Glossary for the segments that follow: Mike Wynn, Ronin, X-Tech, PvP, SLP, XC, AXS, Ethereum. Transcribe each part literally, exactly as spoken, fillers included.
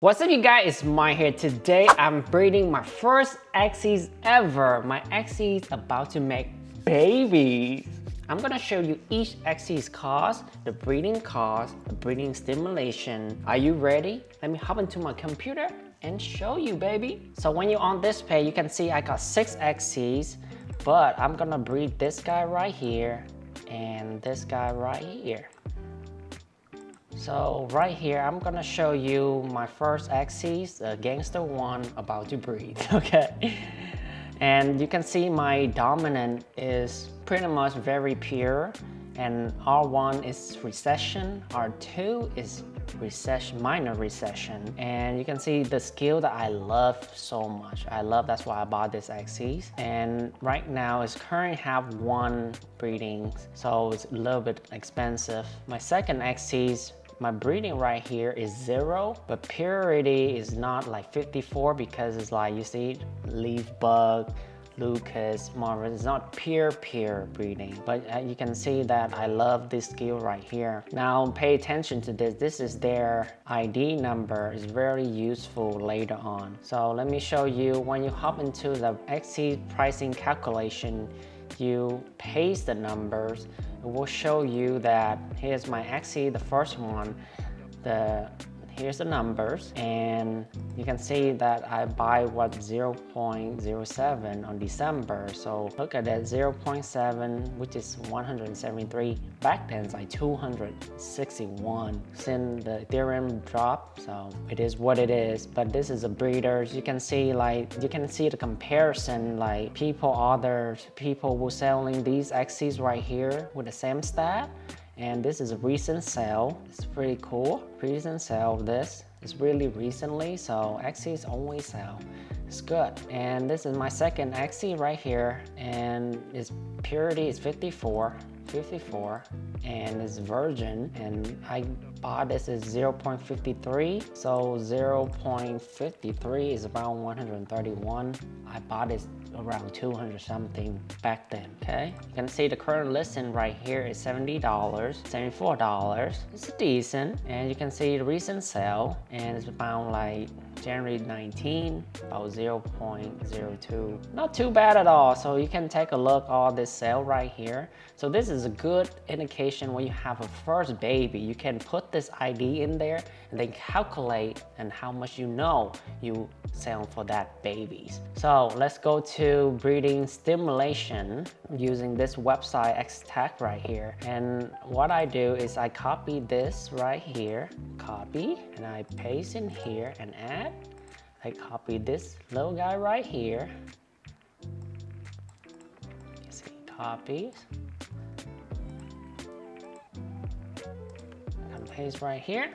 What's up you guys, it's Mike here. Today I'm breeding my first X Cs ever. My X Cs about to make babies. I'm gonna show you each X C's cost, the breeding cost, the breeding stimulation. Are you ready? Let me hop into my computer and show you, baby. So when you're on this page, you can see I got six X Cs, but I'm gonna breed this guy right here and this guy right here. So right here, I'm gonna show you my first X Cs, the gangster one about to breed, okay? And you can see my dominant is pretty much very pure, and R one is recession, R two is recession, minor recession. And you can see the skill that I love so much. I love, that's why I bought this X Cs. And right now it's currently have one breeding, so it's a little bit expensive. My second X Cs, my breeding right here is zero, but purity is not like fifty-four because it's like, you see, leaf bug, Lucas, Marvin. It's not pure, pure breeding, but uh, you can see that I love this skill right here. Now pay attention to this. This is their I D number. It's very useful later on. So let me show you when you hop into the X C pricing calculation, you paste the numbers. It will show you that here's my X C, the first one, the here's the numbers, and you can see that I buy what zero point zero seven on December. So look at that zero point seven, which is one hundred seventy-three. Back then it's like two hundred sixty-one since the Ethereum dropped. So it is what it is. But this is a breeder. You can see like you can see the comparison. Like people, other people were selling these X Cs right here with the same stat. And this is a recent sale. It's pretty cool. Recent sale of this. It's really recently, so X Cs always sell. It's good. And this is my second X C right here. And its purity is fifty-four, fifty-four. And it's virgin. And I bought this is zero point five three. So zero point five three is around one hundred thirty-one. I bought it around two hundred something back then, okay? You can see the current listing right here is seventy dollars, seventy-four dollars. It's decent. And you can see the recent sale, and it's around like January nineteenth, about zero point zero two. Not too bad at all. So you can take a look at all this sale right here. So this is a good indication when you have a first baby, you can put this I D in there and then calculate and how much you know you sell for that babies. So let's go to breeding stimulation using this website X-Tech right here. And what I do is I copy this right here, copy, and I paste in here and add. I copy this little guy right here. You see, copies. Paste right here.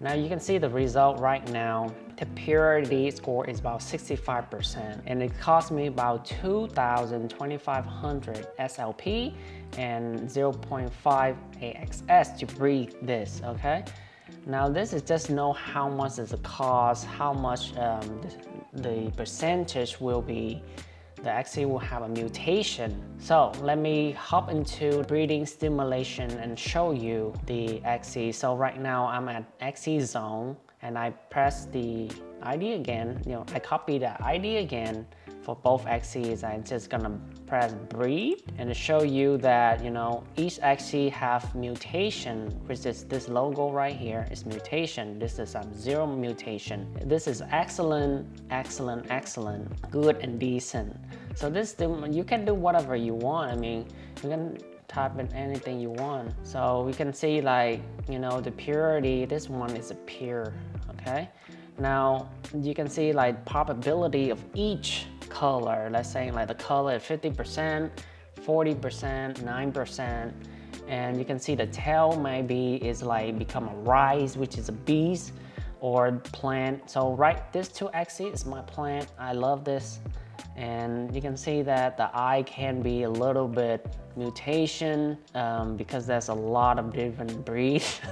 Now you can see the result right now. The purity score is about sixty-five percent, and it cost me about two thousand, twenty-five hundred S L P and zero point five A X S to breed this, okay? Now this is just know how much is the cost, how much um, the, the percentage will be. The X C will have a mutation. So let me hop into breeding stimulation and show you the X C. So right now I'm at X C zone, and I press the I D again. You know, I copy the I D again for both X Cs. I'm just gonna press breed and to show you that, you know, each X C have mutation, which is this logo right here is mutation. This is um, zero mutation. This is excellent, excellent, excellent, good and decent. So this, you can do whatever you want. I mean, you can type in anything you want. So we can see like, you know, the purity, this one is a pure, okay? Now you can see like probability of each color. Let's say like the color is fifty percent, forty percent, nine percent. And you can see the tail maybe is like become a rice, which is a beast or plant. So right, this two X C is my plant. I love this. And you can see that the eye can be a little bit mutation um, because there's a lot of different breeds.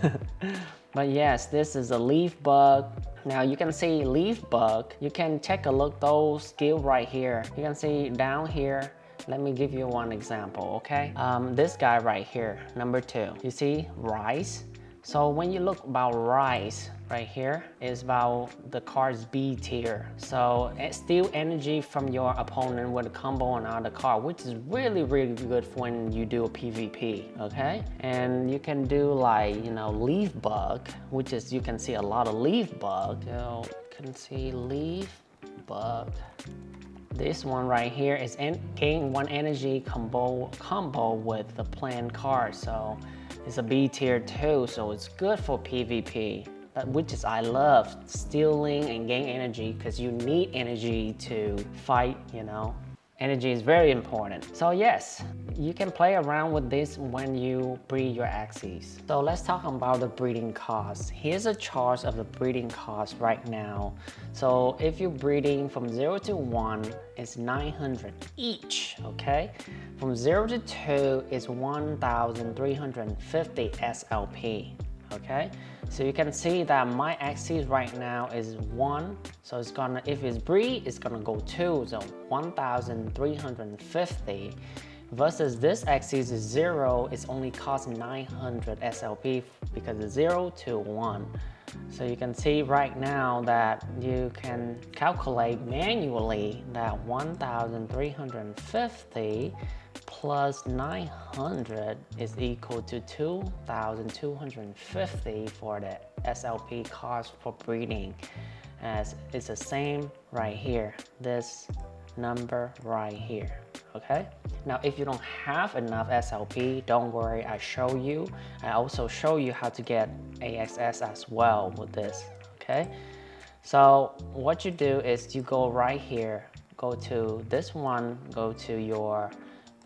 But yes, this is a leaf bug. Now you can see leaf bug. You can take a look those skill right here. You can see down here. Let me give you one example, okay? Um, this guy right here, number two. You see rice. So when you look about rise right here, is about the card's B tier. So it steal energy from your opponent with a combo on other card, which is really, really good when you do a PvP, okay? And you can do like, you know, leaf bug, which is you can see a lot of leaf bug. You can see leaf bug. This one right here is gain one energy combo combo with the plant card. So it's a B tier too, so it's good for PvP. That, which is I love, stealing and gain energy, because you need energy to fight, you know. Energy is very important. So yes, you can play around with this when you breed your axes. So let's talk about the breeding cost. Here's a chart of the breeding cost right now. So if you're breeding from zero to one, it's nine hundred each, okay? From zero to two is one thousand three hundred fifty S L P, okay? So you can see that my axis right now is one, so it's gonna, if it's breed, it's gonna go two, so one thousand three hundred fifty versus this axis is zero, it's only cost nine hundred S L P because it's zero to one. So you can see right now that you can calculate manually that one thousand three hundred fifty plus nine hundred is equal to two thousand two hundred fifty for the S L P cost for breeding, as it's the same right here, this number right here, okay? Now if you don't have enough S L P, don't worry, I show you. I also show you how to get A X S as well with this, okay? So what you do is you go right here, go to this one, go to your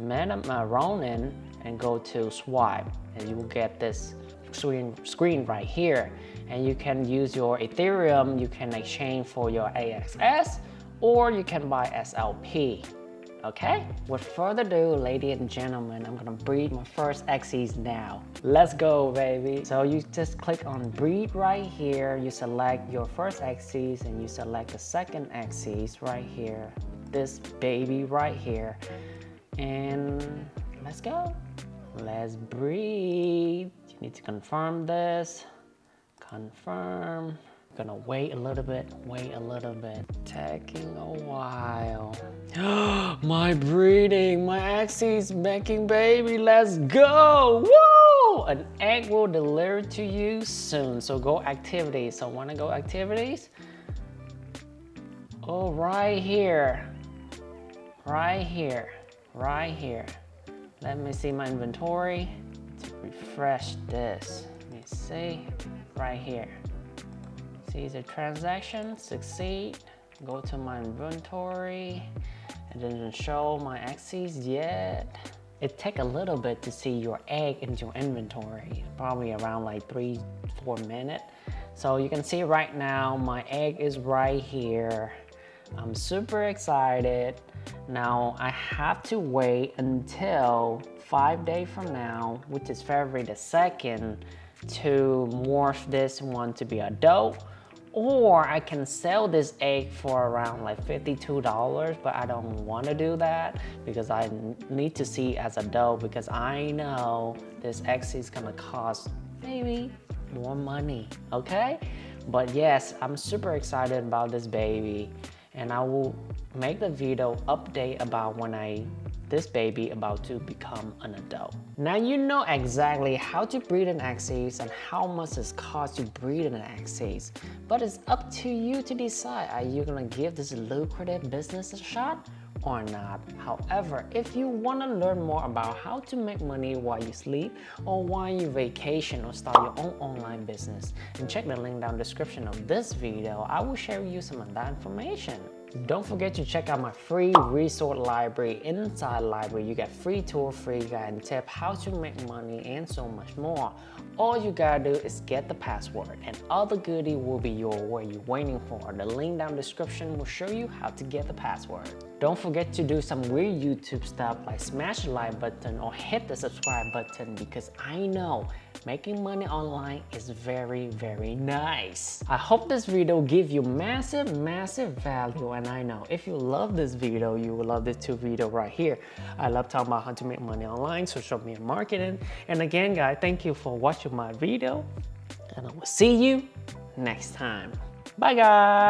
Ronin and go to swipe, and you will get this screen screen right here, and you can use your Ethereum, you can exchange for your A X S, or you can buy S L P, okay? With further ado, ladies and gentlemen, I'm gonna breed my first X Cs now. Let's go, baby. So you just click on breed right here, you select your first X Cs, and you select the second X Cs right here, this baby right here. And let's go, let's breed. You need to confirm this, confirm. Gonna wait a little bit, wait a little bit, taking a while. My breeding, my axis making baby, let's go. Woo! An egg will deliver to you soon. So go activities, so wanna go activities? Oh, right here, right here. Right here. Let me see my inventory. Let's refresh this. Let me see. Right here. See the transaction, succeed. Go to my inventory. It didn't show my axes yet. It takes a little bit to see your egg in your inventory. Probably around like three, four minutes. So you can see right now my egg is right here. I'm super excited. Now I have to wait until five days from now, which is February the second, to morph this one to be adult, or I can sell this egg for around like fifty-two dollars, but I don't want to do that because I need to see as adult, because I know this X is gonna cost maybe more money, okay? But yes, I'm super excited about this baby, and I will make the video update about when I, this baby about to become an adult. Now you know exactly how to breed an axis and how much it costs to breed an axis, but it's up to you to decide, are you gonna give this lucrative business a shot or not? However, if you want to learn more about how to make money while you sleep or while you vacation or start your own online business, and check the link down in the description of this video, I will share with you some of that information. Don't forget to check out my free resource library. Inside library, you get free tool, free guide and tip, how to make money and so much more. All you gotta do is get the password and all the goodie will be yours. What you're waiting for? The link down in the description will show you how to get the password. Don't forget to do some weird YouTube stuff like smash the like button or hit the subscribe button, because I know making money online is very, very nice. I hope this video gave you massive, massive value, and I know if you love this video, you will love this two video right here. I love talking about how to make money online, social media marketing. And again, guys, thank you for watching my video, and I will see you next time. Bye, guys.